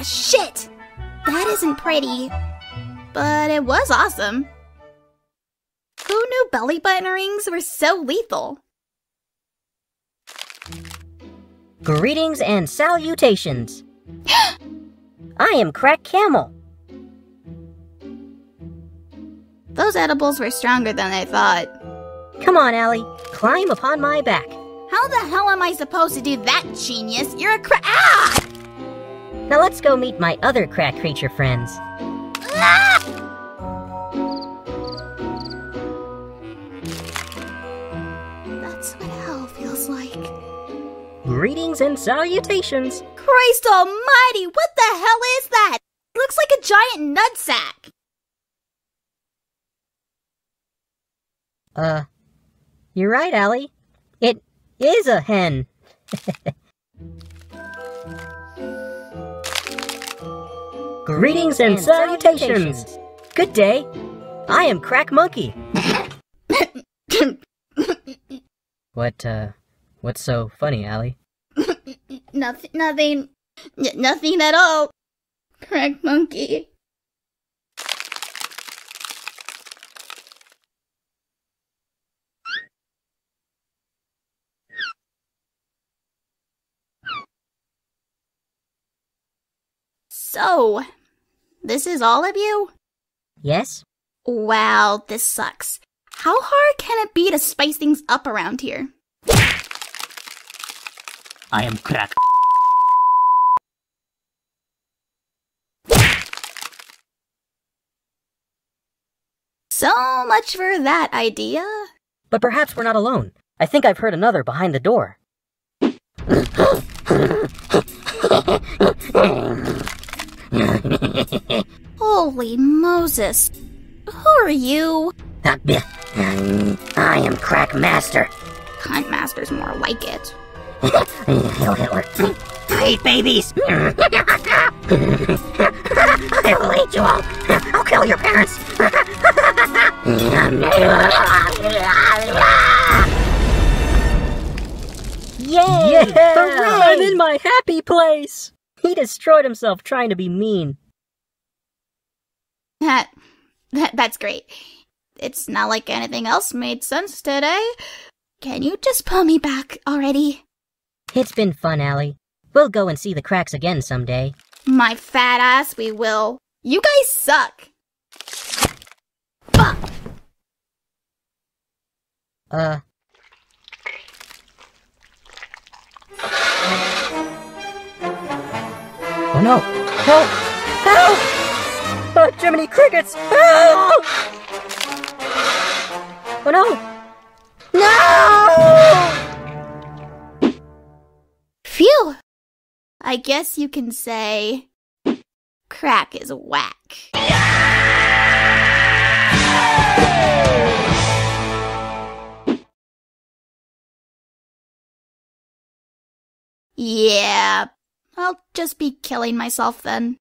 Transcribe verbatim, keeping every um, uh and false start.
Ah, shit! That isn't pretty. But it was awesome. Who knew belly button rings were so lethal? Greetings and salutations. I am Crack Camel. Those edibles were stronger than I thought. Come on, Allie. Climb upon my back. How the hell am I supposed to do that, genius? You're a crack- Ah! Now let's go meet my other crack creature friends. Ah! That's what hell feels like. Greetings and salutations. Christ almighty, what the hell is that? It looks like a giant nutsack. Uh, you're right, Allie. It is a hen. Greetings and, and salutations. salutations! Good day! I am Crack Monkey! What, uh, what's so funny, Allie? Nothing, nothing, nothing at all, Crack Monkey. So, this is all of you? Yes. Wow, this sucks. How hard can it be to spice things up around here? I am Crack. So much for that idea. But perhaps we're not alone. I think I've heard another behind the door. Holy Moses. Who are you? I am Crack Master. Cunt Master's more like it. Hail Hitler. I hate babies. I will hate you all. I'll kill your parents. Yay! Yeah! Hooray! I'm in my happy place. He destroyed himself trying to be mean. That, that, that's great. It's not like anything else made sense today. Can you just pull me back already? It's been fun, Allie. We'll go and see the cracks again someday. My fat ass, we will. You guys suck. Fuck. Uh. Oh no! Help! Help! Oh, Jiminy Crickets! Help! Oh no! No! Phew! I guess you can say... Crack is whack. Yeah... I'll just be killing myself then.